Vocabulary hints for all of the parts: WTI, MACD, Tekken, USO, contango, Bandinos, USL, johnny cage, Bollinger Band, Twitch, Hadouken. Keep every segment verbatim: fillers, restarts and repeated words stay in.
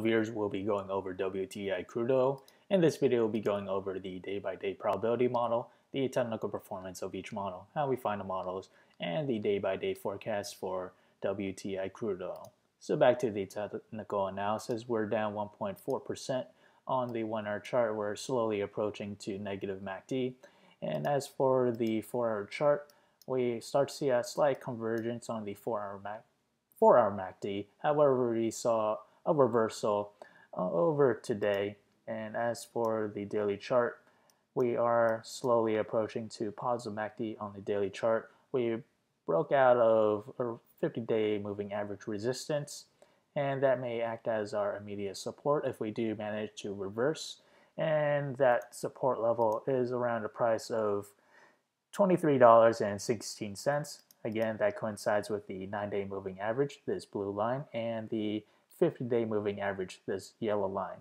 Viewers, will be going over W T I crude oil. In this video, we'll be going over the day-by-day probability model, the technical performance of each model, how we find the models, and the day-by-day forecast for W T I crude oil. So back to the technical analysis, we're down one point four percent on the one-hour chart. We're slowly approaching to negative M A C D. And as for the four-hour chart, we start to see a slight convergence on the four-hour M A C D. However, we saw a reversal uh, over today, and as for the daily chart, we are slowly approaching to positive M A C D on the daily chart. We broke out of a fifty-day moving average resistance, and that may act as our immediate support if we do manage to reverse, and that support level is around a price of twenty-three dollars and sixteen cents. Again, that coincides with the nine-day moving average, this blue line, and the fifty-day moving average, this yellow line.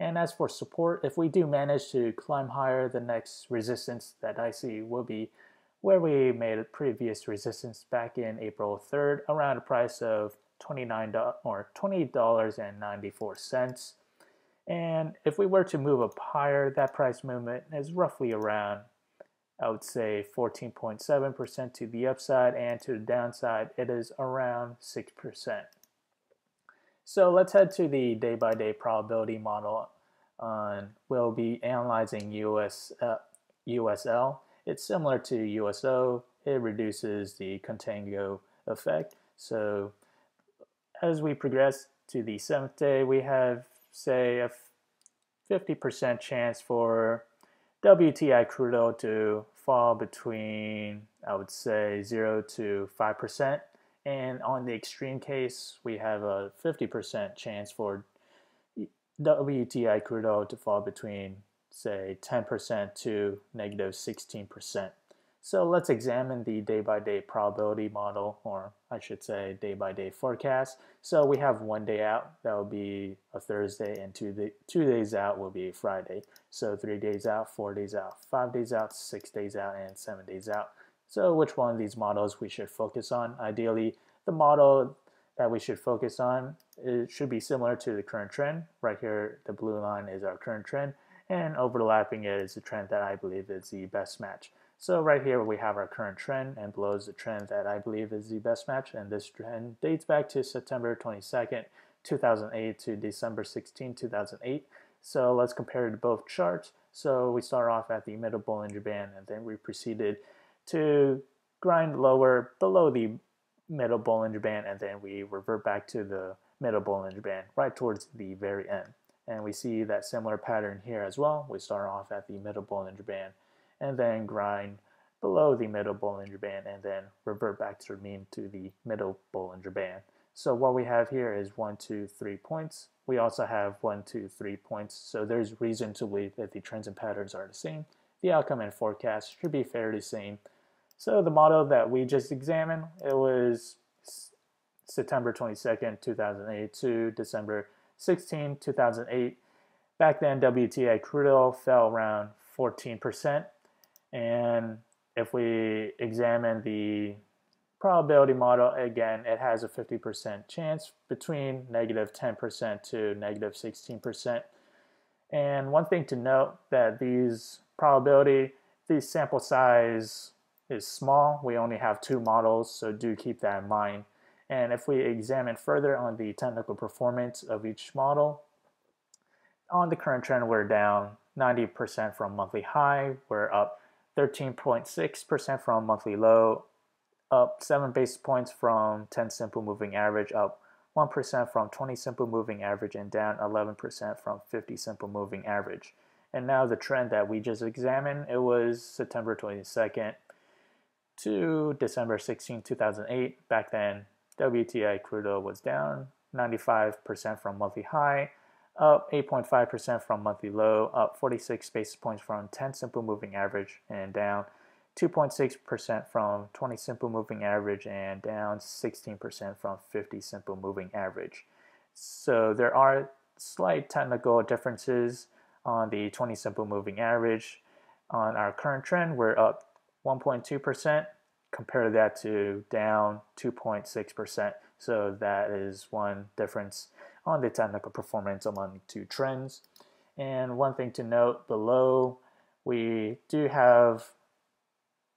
And as for support, if we do manage to climb higher, the next resistance that I see will be where we made a previous resistance back in April third, around a price of twenty-nine dollars or twenty dollars and ninety-four cents. And if we were to move up higher, that price movement is roughly around, I would say, fourteen point seven percent to the upside, and to the downside, it is around six percent. So let's head to the day-by-day probability model. Um, we'll be analyzing U S, uh, U S L. It's similar to U S O. It reduces the contango effect. So as we progress to the seventh day, we have, say, a fifty percent chance for W T I crude oil to fall between, I would say, zero to five percent. And on the extreme case, we have a fifty percent chance for W T I crude oil to fall between, say, ten percent to negative sixteen percent. So let's examine the day-by-day probability model, or I should say day-by-day forecast. So we have one day out, that will be a Thursday, and two, day, two days out will be Friday. So three days out, four days out, five days out, six days out, and seven days out. So which one of these models we should focus on? Ideally, the model that we should focus on, it should be similar to the current trend. Right here, the blue line is our current trend, and overlapping it is the trend that I believe is the best match. So right here, we have our current trend, and below is the trend that I believe is the best match. And this trend dates back to September twenty-second, two thousand eight to December sixteenth, two thousand eight. So let's compare to both charts. So we start off at the middle Bollinger Band, and then we proceeded to grind lower below the middle Bollinger Band, and then we revert back to the middle Bollinger Band right towards the very end. And we see that similar pattern here as well. We start off at the middle Bollinger Band and then grind below the middle Bollinger Band and then revert back to the mean to the middle Bollinger Band. So what we have here is one, two, three points. We also have one, two, three points. So there's reason to believe that the trends and patterns are the same. The outcome and forecast should be fairly same. So the model that we just examined, it was September twenty-second, two thousand eight to December sixteenth, two thousand eight. Back then, W T I crude oil fell around fourteen percent. And if we examine the probability model, again, it has a fifty percent chance between negative ten percent to negative sixteen percent. And one thing to note that these probability, these sample size is small. We only have two models, so do keep that in mind. And if we examine further on the technical performance of each model, on the current trend, we're down ninety percent from monthly high, we're up thirteen point six percent from monthly low, up seven basis points from ten simple moving average, up one percent from twenty simple moving average, and down eleven percent from fifty simple moving average. And now the trend that we just examined, it was September twenty-second to December sixteenth, two thousand eight. Back then, W T I crude oil was down ninety-five percent from monthly high, up eight point five percent from monthly low, up forty-six basis points from ten simple moving average, and down two point six percent from twenty simple moving average, and down sixteen percent from fifty simple moving average. So there are slight technical differences on the twenty simple moving average. On our current trend, we're up one point two percent, compare that to down two point six percent. So that is one difference on the technical performance among two trends. And one thing to note below, we do have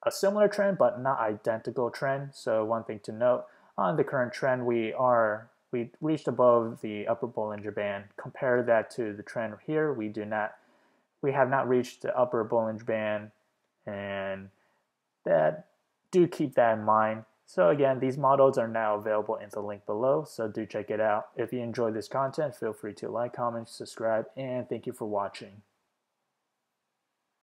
a similar trend but not identical trend. So one thing to note, on the current trend we are we reached above the upper Bollinger Band. Compare that to the trend here, we do not we have not reached the upper Bollinger Band, and that do keep that in mind. So again, these models are now available in the link below, so do check it out. If you enjoyed this content, feel free to like, comment, subscribe, and thank you for watching.